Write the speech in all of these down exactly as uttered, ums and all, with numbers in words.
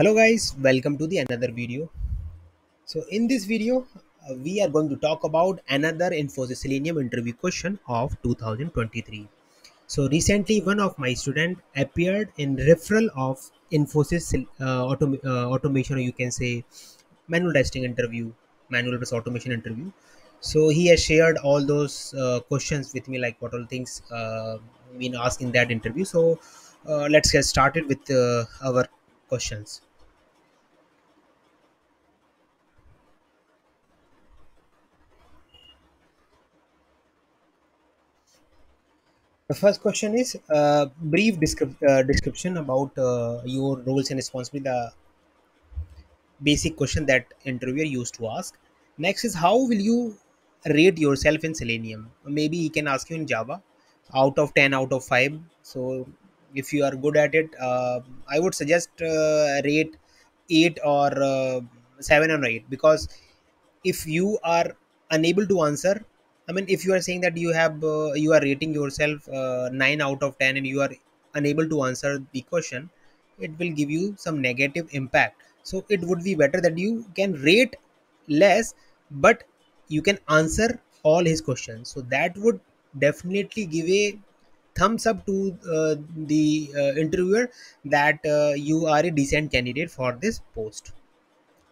Hello guys, welcome to the another video. So in this video uh, we are going to talk about another Infosys Selenium interview question of two thousand twenty-three. So recently one of my student appeared in referral of Infosys uh, autom uh, automation, or you can say manual testing interview, manual plus automation interview. So he has shared all those uh, questions with me, like what all things uh, been asked in that interview. So uh, let's get started with uh, our questions. The first question is a uh, brief descrip uh, description about uh, your roles and responsibility, the basic question that interviewer used to ask. Next is, how will you rate yourself in Selenium? Maybe he can ask you in Java out of ten, out of five. So if you are good at it, uh, I would suggest uh, rate eight or uh, seven or eight, because if you are unable to answer, I mean, if you are saying that you have uh, you are rating yourself uh, nine out of ten and you are unable to answer the question, it will give you some negative impact. So it would be better that you can rate less, but you can answer all his questions. So that would definitely give a thumbs up to uh, the uh, interviewer that uh, you are a decent candidate for this post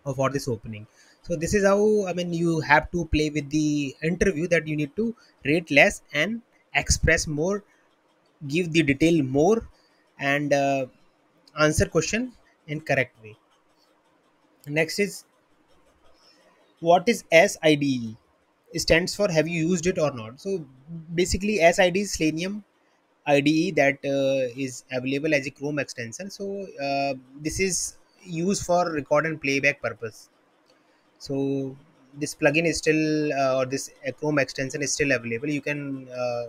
or for this opening. So this is how, I mean, you have to play with the interview, that you need to rate less and express more, give the detail more, and uh, answer question in correct way. Next is, what is S I D E? It stands for, have you used it or not? So basically S I D is Selenium I D E, that uh, is available as a Chrome extension. So uh, this is used for record and playback purpose. So this plugin is still uh, or this Chrome extension is still available. You can uh,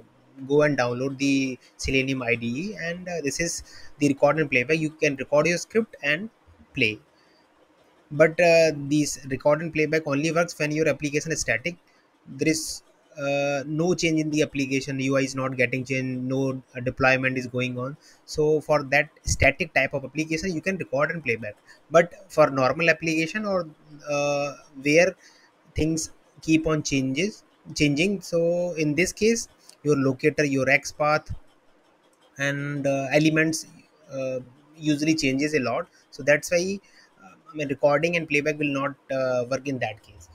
go and download the Selenium I D E, and uh, this is the record and playback. You can record your script and play, but uh, these record and playback only works when your application is static. There is Uh, no change in the application, U I is not getting changed, no uh, deployment is going on. So for that static type of application, you can record and playback. But for normal application, or uh, where things keep on changes changing, so in this case your locator, your XPath and uh, elements uh, usually changes a lot. So that's why uh, I mean, recording and playback will not uh, work in that case.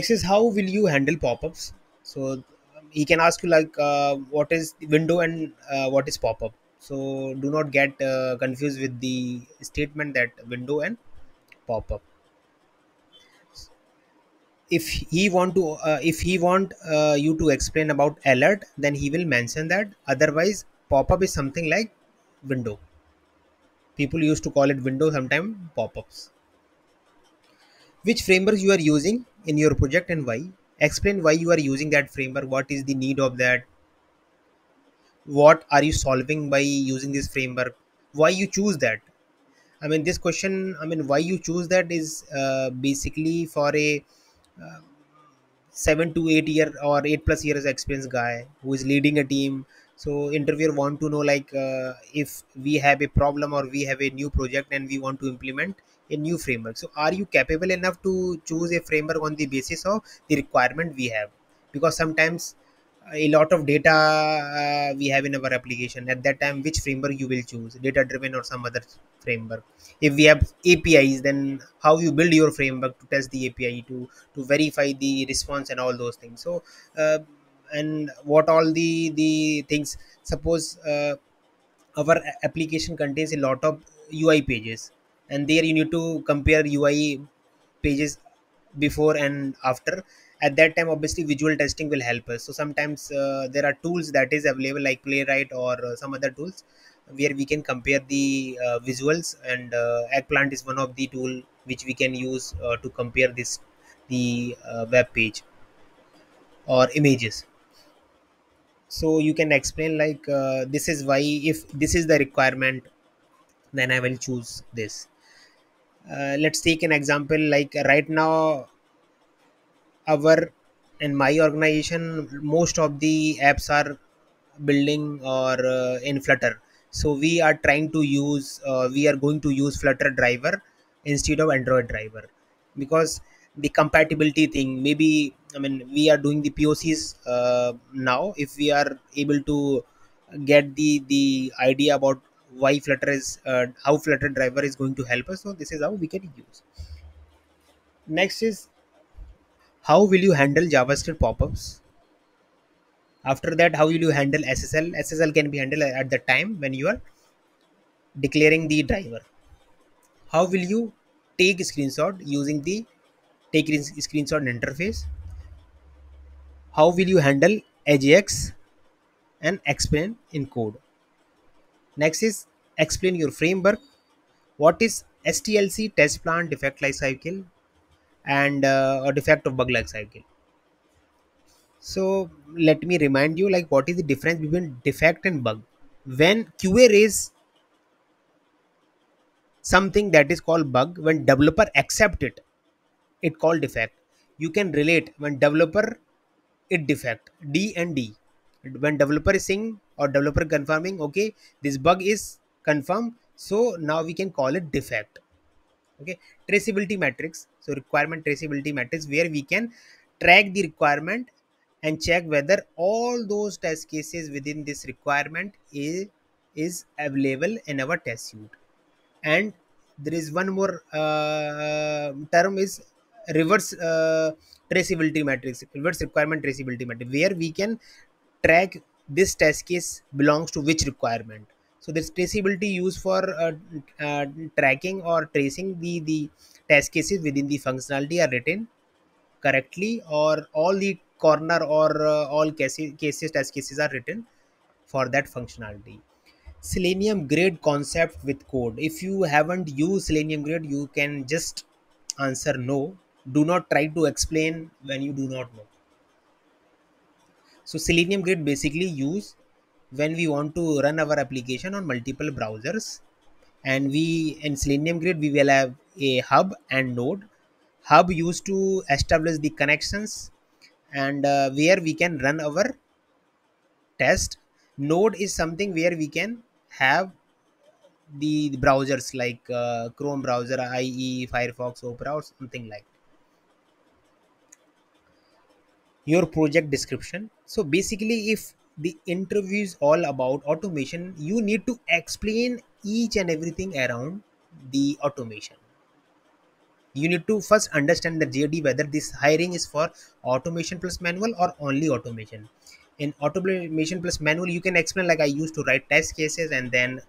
Next is, how will you handle pop-ups? So um, he can ask you, like, uh, what is window and uh, what is pop-up. So do not get uh, confused with the statement that window and pop-up. If he want to, uh, if he want uh, you to explain about alert, then he will mention that. Otherwise, pop-up is something like window. People used to call it window, sometimes pop-ups. Which frameworks you are using in your project and why? Explain why you are using that framework, what is the need of that, what are you solving by using this framework, why you choose that. I mean, this question, I mean, why you choose that is uh, basically for a uh, seven to eight year or eight plus years experience guy who is leading a team. So interviewer want to know, like, uh, if we have a problem or we have a new project and we want to implement a new framework, so are you capable enough to choose a framework on the basis of the requirement we have? Because sometimes a lot of data uh, we have in our application. At that time, which framework you will choose, data driven or some other framework? If we have A P Is, then how you build your framework to test the A P I, to to verify the response and all those things. So uh, and what all the the things, suppose uh, our application contains a lot of U I pages, and there you need to compare U I pages before and after. At that time, obviously visual testing will help us. So sometimes uh, there are tools that is available, like Playwright or uh, some other tools, where we can compare the uh, visuals, and uh, Eggplant is one of the tool which we can use uh, to compare this the uh, web page or images. So you can explain, like, uh, this is why, if this is the requirement, then I will choose this. Uh, let's take an example, like right now our in my organization most of the apps are building or uh, in Flutter. So we are trying to use uh, we are going to use Flutter driver instead of Android driver, because the compatibility thing, maybe I mean we are doing the P O Cs uh, now. If we are able to get the the idea about why Flutter is uh, how Flutter driver is going to help us, so this is how we can use. Next is, how will you handle JavaScript pop-ups? After that, how will you handle S S L? S S L can be handled at the time when you are declaring the driver. How will you take a screenshot using the take screenshot interface? How will you handle Ajax and explain in code? Next is, explain your framework. What is S T L C, test plan, defect lifecycle, and uh, a defect of bug lifecycle? So let me remind you, like, what is the difference between defect and bug? When Q A raises something that is called bug, when developer accept it, it called defect. You can relate when developer it defect, D and D. When developer is saying or developer confirming, okay, this bug is confirmed, so now we can call it defect. Okay, traceability matrix. So requirement traceability matrix, where we can track the requirement and check whether all those test cases within this requirement is, is available in our test suite. And there is one more uh, term is reverse uh, traceability matrix, reverse requirement traceability matrix, where we can track this test case belongs to which requirement. So this traceability used for uh, uh, tracking or tracing the, the test cases within the functionality are written correctly, or all the corner or uh, all cases, cases, test cases are written for that functionality. Selenium Grid concept with code. If you haven't used Selenium Grid, you can just answer no. Do not try to explain when you do not know. So Selenium Grid basically use when we want to run our application on multiple browsers, and we in Selenium Grid we will have a hub and node. Hub used to establish the connections and uh, where we can run our test. Node is something where we can have the, the browsers like uh, Chrome browser, I E, Firefox, Opera, or something like that. Your project description. So basically, if the interview is all about automation, you need to explain each and everything around the automation. You need to first understand the J D, whether this hiring is for automation plus manual or only automation. In automation plus manual, you can explain, like, I used to write test cases and then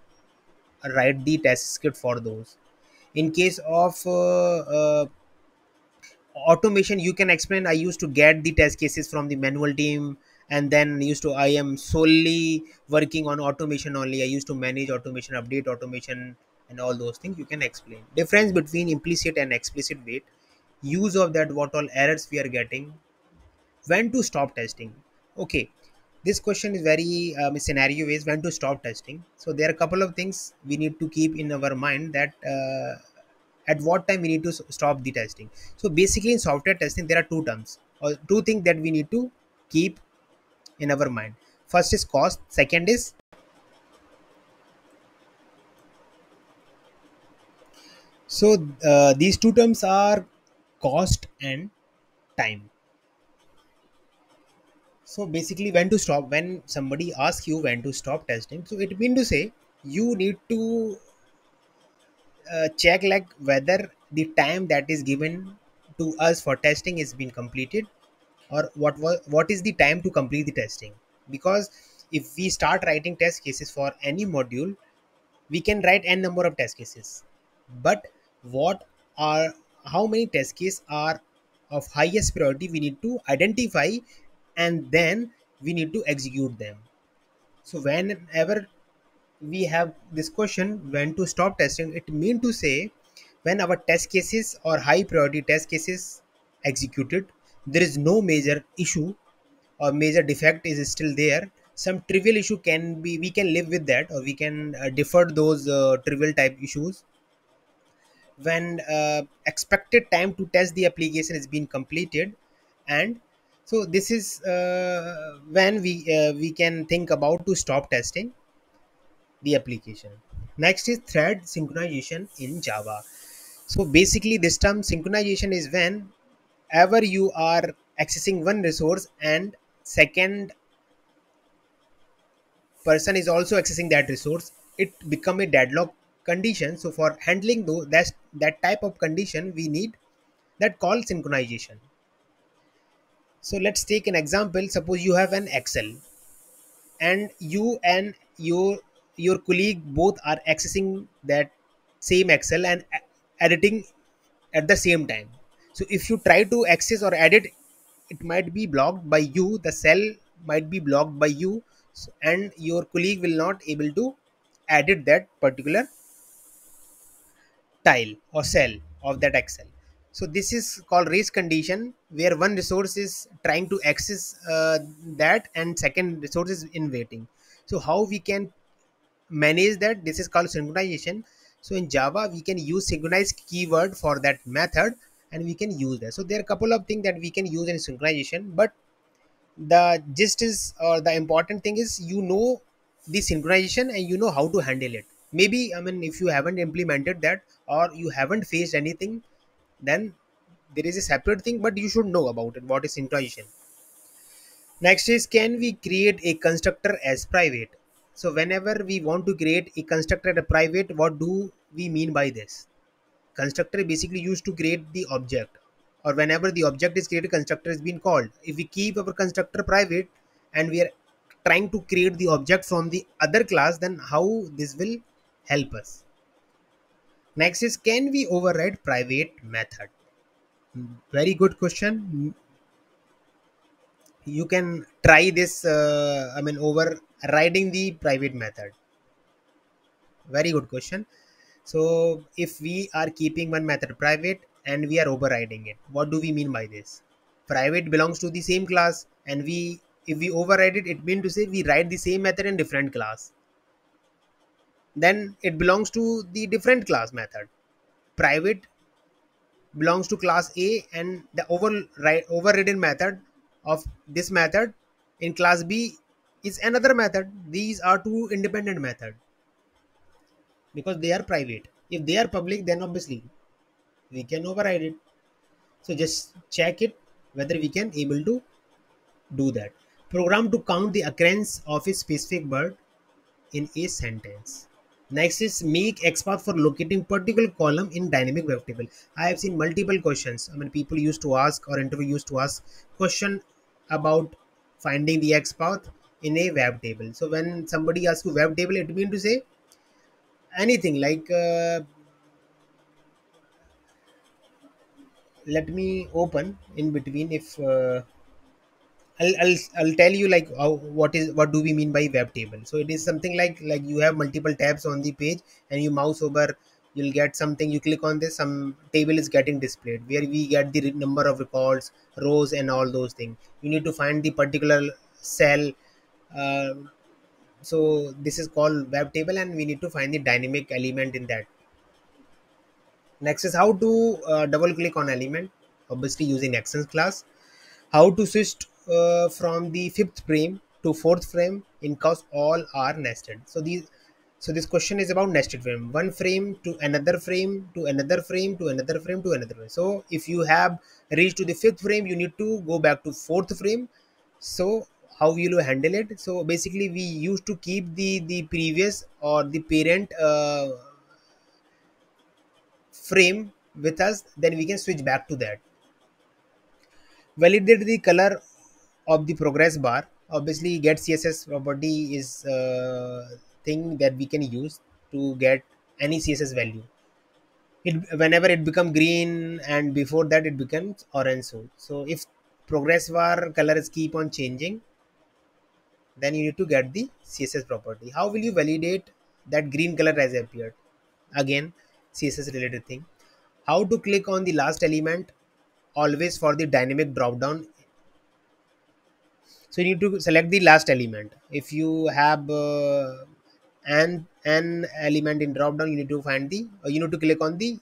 write the test script for those. In case of uh, uh, automation, you can explain, I used to get the test cases from the manual team, and then used to I am solely working on automation only. I used to manage automation, update automation, and all those things you can explain. Difference between implicit and explicit wait, use of that, what all errors we are getting, when to stop testing. Okay, this question is very um, scenario is when to stop testing. So there are a couple of things we need to keep in our mind, that uh, at what time we need to stop the testing. So basically in software testing there are two terms or two things that we need to keep in our mind. First is cost, second is so uh, these two terms are cost and time. So basically when to stop, when somebody asks you when to stop testing, so it means to say you need to Uh, check like whether the time that is given to us for testing is been completed, or what was what is the time to complete the testing. Because if we start writing test cases for any module, we can write n number of test cases, but what are how many test cases are of highest priority we need to identify, and then we need to execute them. So whenever we have this question when to stop testing, it means to say when our test cases or high priority test cases executed, there is no major issue or major defect is still there. Some trivial issue can be, we can live with that, or we can uh, defer those uh, trivial type issues. When uh, expected time to test the application is being completed, and so this is uh, when we uh, we can think about to stop testing the application. Next is thread synchronization in Java. So basically this term synchronization is whenever you are accessing one resource and second person is also accessing that resource, it become a deadlock condition. So for handling though that's that type of condition, we need that call synchronization. So let's take an example. Suppose you have an Excel and you and your your colleague both are accessing that same Excel and editing at the same time. So if you try to access or edit, it might be blocked by you, the cell might be blocked by you, and your colleague will not able to edit that particular tile or cell of that Excel. So this is called race condition, where one resource is trying to access uh, that and second resource is in waiting. So how we can manage that? This is called synchronization. So in Java we can use synchronize keyword for that method and we can use that. So there are a couple of things that we can use in synchronization, but the gist is, or the important thing is, you know the synchronization and you know how to handle it. Maybe, I mean, if you haven't implemented that or you haven't faced anything, then there is a separate thing, but you should know about it, what is synchronization. Next is, can we create a constructor as private? So whenever we want to create a constructor as private, what do we mean by this? Constructor basically used to create the object, or whenever the object is created, constructor is being called. If we keep our constructor private and we are trying to create the object from the other class, then how this will help us? Next is, can we override private method? Very good question. You can try this, uh, I mean, overriding the private method. Very good question. So if we are keeping one method private and we are overriding it, what do we mean by this? Private belongs to the same class, and we if we override it, it means to say we write the same method in different class. Then it belongs to the different class method. Private belongs to class A, and the override overridden method of this method in class B is another method. These are two independent methods because they are private. If they are public, then obviously we can override it. So just check it whether we can able to do that. Program to count the occurrence of a specific word in a sentence. Next is, make XPath for locating particular column in dynamic web table. I have seen multiple questions. I mean, people used to ask, or interview used to ask question about finding the XPath in a web table. So when somebody asks you web table, it means to say anything like, uh, let me open in between. If uh, I'll, I'll I'll tell you like how, what is what do we mean by web table. So it is something like like you have multiple tabs on the page and you mouse over, you'll get something. You click on this, some table is getting displayed where we get the number of records, rows, and all those things. You need to find the particular cell. Uh, so this is called web table, and we need to find the dynamic element in that. Next is, how to uh, double click on element, obviously using actions class. How to switch uh, from the fifth frame to fourth frame in cause all are nested. So these, so this question is about nested frame, one frame to another frame to another frame to another frame to another frame. So if you have reached to the fifth frame, you need to go back to fourth frame. So how will you handle it? So basically we used to keep the the previous or the parent uh, frame with us, then we can switch back to that. Validate the color of the progress bar. Obviously get C S S property is a thing that we can use to get any C S S value. It, whenever it becomes green and before that it becomes orange. So, so if progress bar color is keep on changing, then you need to get the C S S property. How will you validate that green color has appeared? Again, C S S related thing. How to click on the last element always for the dynamic drop down. So you need to select the last element. If you have uh, an an element in drop down, you need to find the or you need to click on the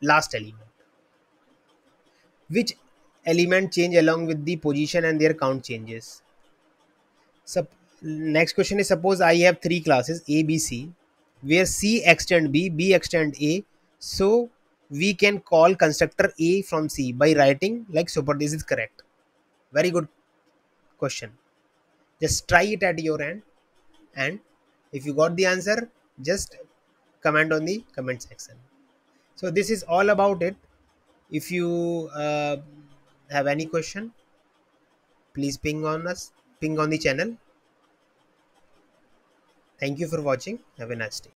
last element. Which element change along with the position and their count changes. So next question is, suppose I have three classes A, B, C, where C extend B, B extend A. So we can call constructor A from C by writing like super. This is correct. Very good question. Just try it at your end, and if you got the answer, just comment on the comment section. So this is all about it. If you uh, have any question, please ping on us, ping on the channel. Thank you for watching. Have a nice day.